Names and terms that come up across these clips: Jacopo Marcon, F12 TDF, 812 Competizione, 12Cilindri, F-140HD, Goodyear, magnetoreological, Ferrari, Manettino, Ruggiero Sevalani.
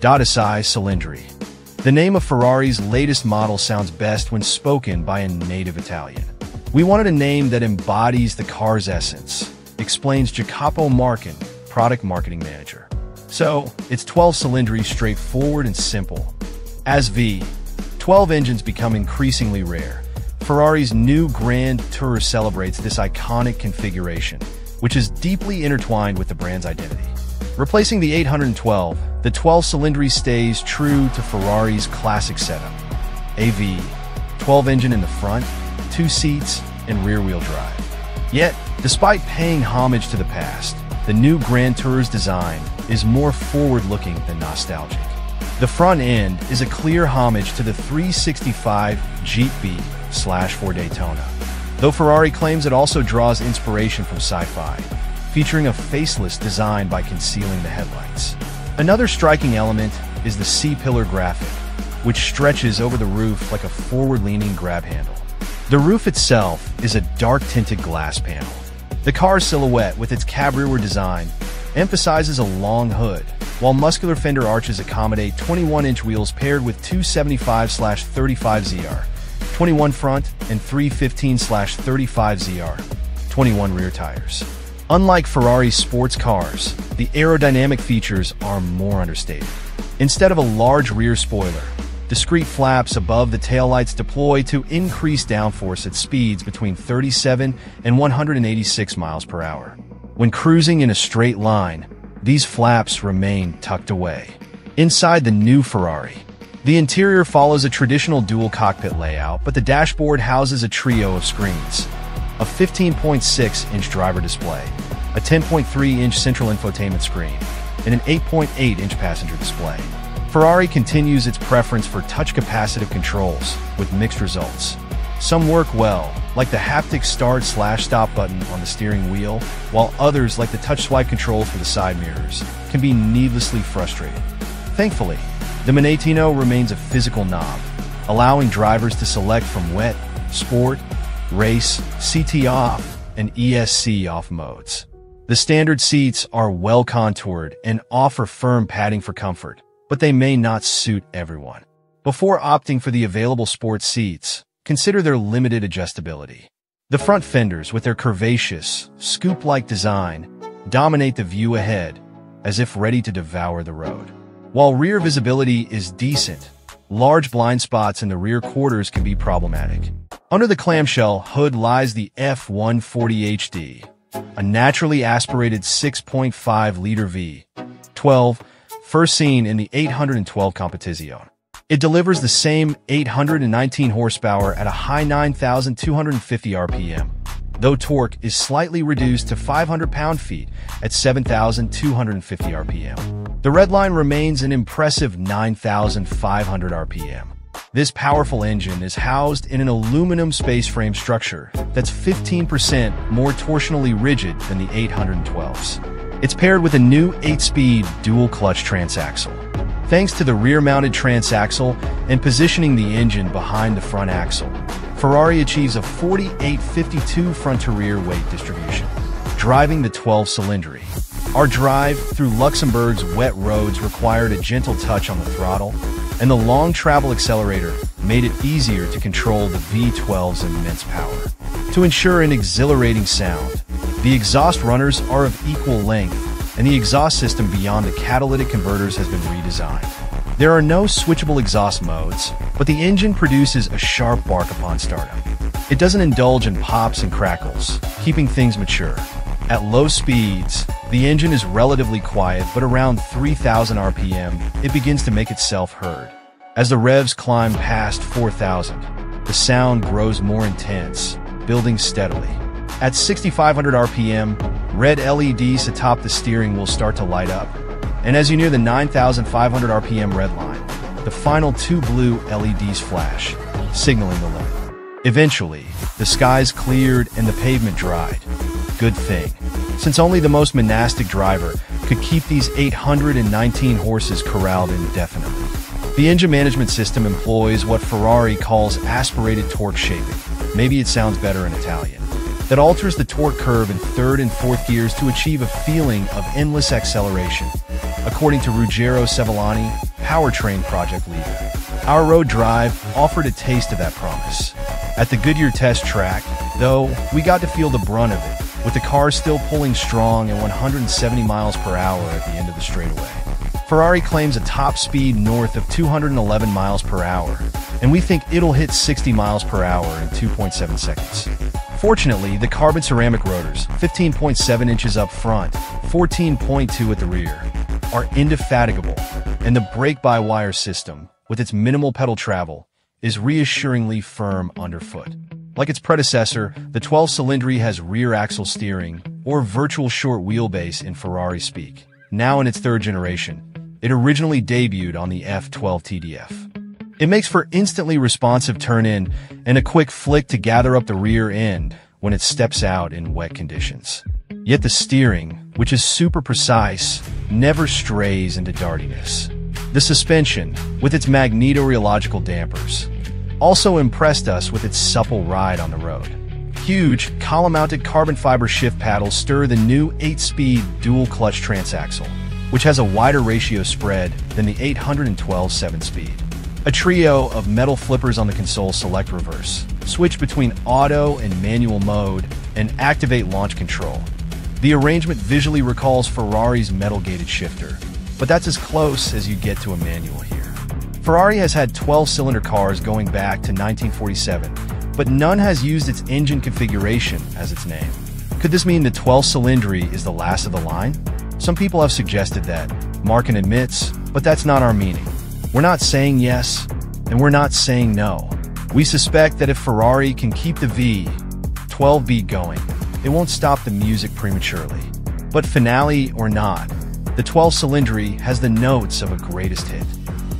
12Cilindri. The name of Ferrari's latest model sounds best when spoken by a native Italian. "We wanted a name that embodies the car's essence," explains Jacopo Marcon, product marketing manager. So, it's 12Cilindri, straightforward and simple. As V12 engines become increasingly rare, Ferrari's new Grand Tour celebrates this iconic configuration, which is deeply intertwined with the brand's identity. Replacing the 812, the 12Cilindri stays true to Ferrari's classic setup: a V12 engine in the front, 2 seats, and rear-wheel drive. Yet, despite paying homage to the past, the new Grand Tour's design is more forward-looking than nostalgic. The front end is a clear homage to the 365 Jeep B/4 Daytona, though Ferrari claims it also draws inspiration from sci-fi, featuring a faceless design by concealing the headlights. Another striking element is the C-pillar graphic, which stretches over the roof like a forward-leaning grab handle. The roof itself is a dark-tinted glass panel. The car's silhouette, with its cab-rearward design, emphasizes a long hood, while muscular fender arches accommodate 21-inch wheels paired with 275/35ZR, 21 front, and 315/35ZR, 21 rear tires. Unlike Ferrari's sports cars, the aerodynamic features are more understated. Instead of a large rear spoiler, discrete flaps above the taillights deploy to increase downforce at speeds between 37 and 186 miles per hour. When cruising in a straight line, these flaps remain tucked away. Inside the new Ferrari, the interior follows a traditional dual cockpit layout, but the dashboard houses a trio of screens: a 15.6-inch driver display, a 10.3-inch central infotainment screen, and an 8.8-inch passenger display. Ferrari continues its preference for touch-capacitive controls, with mixed results. Some work well, like the haptic start/stop button on the steering wheel, while others, like the touch swipe control for the side mirrors, can be needlessly frustrating. Thankfully, the Manettino remains a physical knob, allowing drivers to select from wet, sport, race, CT off, and ESC off modes. The standard seats are well contoured and offer firm padding for comfort, but they may not suit everyone. Before opting for the available sport seats, consider their limited adjustability. The front fenders, with their curvaceous, scoop-like design, dominate the view ahead, as if ready to devour the road. While rear visibility is decent, large blind spots in the rear quarters can be problematic. Under the clamshell hood lies the F-140HD, a naturally aspirated 6.5-liter V12, first seen in the 812 Competizione. It delivers the same 819 horsepower at a high 9,250 RPM, though torque is slightly reduced to 500 pound-feet at 7,250 RPM. The redline remains an impressive 9,500 RPM. This powerful engine is housed in an aluminum space frame structure that's 15% more torsionally rigid than the 812's. It's paired with a new 8-speed dual-clutch transaxle. Thanks to the rear-mounted transaxle and positioning the engine behind the front axle, Ferrari achieves a 48-52 front-to-rear weight distribution. Driving the 12Cilindri, our drive through Luxembourg's wet roads required a gentle touch on the throttle, and the long travel accelerator made it easier to control the V12's immense power. To ensure an exhilarating sound, the exhaust runners are of equal length, and the exhaust system beyond the catalytic converters has been redesigned. There are no switchable exhaust modes, but the engine produces a sharp bark upon startup. It doesn't indulge in pops and crackles, keeping things mature. At low speeds, the engine is relatively quiet, but around 3,000 RPM, it begins to make itself heard. As the revs climb past 4,000, the sound grows more intense, building steadily. At 6,500 RPM, red LEDs atop the steering will start to light up, and as you near the 9,500 RPM red line, the final 2 blue LEDs flash, signaling the limit. Eventually, the skies cleared and the pavement dried. Good thing, since only the most monastic driver could keep these 819 horses corralled indefinitely. The engine management system employs what Ferrari calls aspirated torque shaping. Maybe it sounds better in Italian. That alters the torque curve in 3rd and 4th gears to achieve a feeling of endless acceleration. According to Ruggiero Sevalani, powertrain project leader. Our road drive offered a taste of that promise. At the Goodyear test track, though, we got to feel the brunt of it, with the car still pulling strong at 170 miles per hour at the end of the straightaway. Ferrari claims a top speed north of 211 miles per hour, and we think it'll hit 60 miles per hour in 2.7 seconds. Fortunately, the carbon ceramic rotors, 15.7 inches up front, 14.2 at the rear, are indefatigable, and the brake-by-wire system, with its minimal pedal travel, is reassuringly firm underfoot. Like its predecessor, the 12Cilindri has rear axle steering, or virtual short wheelbase in Ferrari speak. Now in its third generation, it originally debuted on the F12 TDF. It makes for instantly responsive turn-in and a quick flick to gather up the rear end when it steps out in wet conditions. Yet the steering, which is super precise, never strays into dartiness. The suspension, with its magnetoreological dampers, also impressed us with its supple ride on the road. Huge, column-mounted carbon fiber shift paddles stir the new 8-speed dual-clutch transaxle, which has a wider ratio spread than the 812 7-speed. A trio of metal flippers on the console select reverse, switch between auto and manual mode, and activate launch control. The arrangement visually recalls Ferrari's metal-gated shifter, but that's as close as you get to a manual here. Ferrari has had 12-cylinder cars going back to 1947, but none has used its engine configuration as its name. Could this mean the 12Cilindri is the last of the line? Some people have suggested that. Marcon admits, but that's not our meaning. We're not saying yes, and we're not saying no. We suspect that if Ferrari can keep the V12V going, it won't stop the music prematurely. But finale or not, the 12Cilindri has the notes of a greatest hit.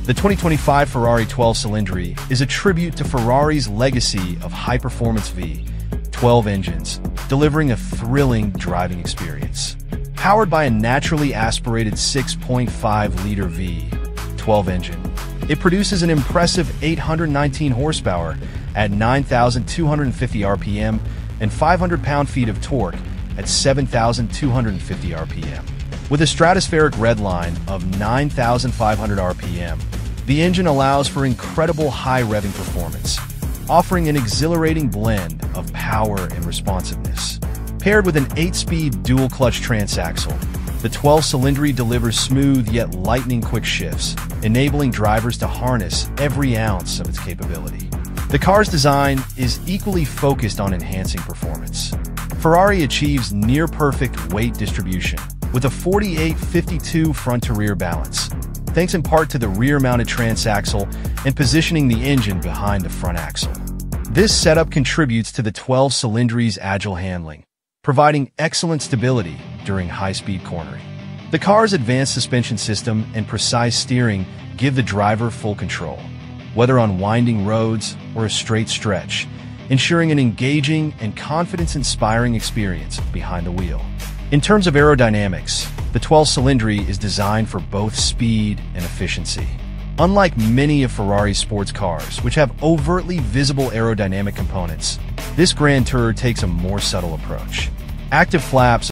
The 2025 Ferrari 12Cilindri is a tribute to Ferrari's legacy of high-performance V12 engines, delivering a thrilling driving experience. Powered by a naturally aspirated 6.5-liter V12 engine, it produces an impressive 819 horsepower at 9,250 RPM and 500 pound-feet of torque at 7,250 RPM. With a stratospheric redline of 9,500 RPM, the engine allows for incredible high revving performance, offering an exhilarating blend of power and responsiveness. Paired with an 8-speed dual-clutch transaxle, the 12Cilindri delivers smooth yet lightning-quick shifts, enabling drivers to harness every ounce of its capability. The car's design is equally focused on enhancing performance. Ferrari achieves near-perfect weight distribution, with a 48-52 front-to-rear balance, thanks in part to the rear-mounted transaxle and positioning the engine behind the front axle. This setup contributes to the 12Cilindri's agile handling, providing excellent stability during high-speed cornering. The car's advanced suspension system and precise steering give the driver full control, whether on winding roads or a straight stretch, ensuring an engaging and confidence-inspiring experience behind the wheel. In terms of aerodynamics, the 12Cilindri is designed for both speed and efficiency. Unlike many of Ferrari's sports cars, which have overtly visible aerodynamic components, this Grand Tourer takes a more subtle approach. Active flaps